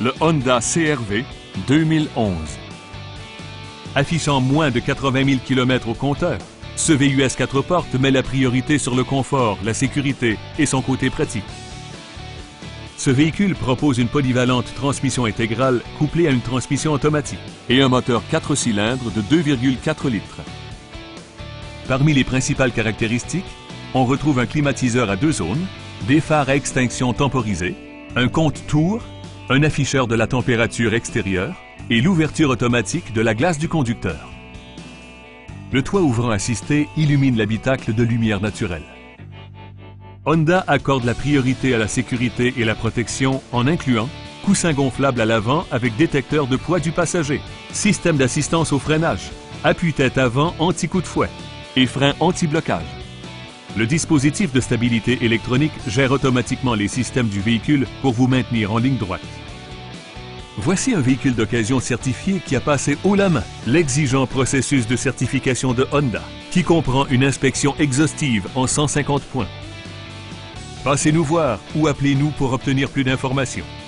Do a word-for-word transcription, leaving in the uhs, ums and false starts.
le Honda C R V deux mille onze. Affichant moins de quatre-vingt mille km au compteur, ce V U S quatre portes met la priorité sur le confort, la sécurité et son côté pratique. Ce véhicule propose une polyvalente transmission intégrale couplée à une transmission automatique et un moteur quatre cylindres de deux virgule quatre litres. Parmi les principales caractéristiques, on retrouve un climatiseur à deux zones, des phares à extinction temporisée, un compte-tours, un afficheur de la température extérieure et l'ouverture automatique de la glace du conducteur. Le toit ouvrant assisté illumine l'habitacle de lumière naturelle. Honda accorde la priorité à la sécurité et la protection en incluant coussin gonflable à l'avant avec détecteur de poids du passager, système d'assistance au freinage, appuie-tête avant anti-coup de fouet et frein anti-blocage. Le dispositif de stabilité électronique gère automatiquement les systèmes du véhicule pour vous maintenir en ligne droite. Voici un véhicule d'occasion certifié qui a passé haut la main l'exigeant processus de certification de Honda, qui comprend une inspection exhaustive en cent cinquante points. Passez-nous voir ou appelez-nous pour obtenir plus d'informations.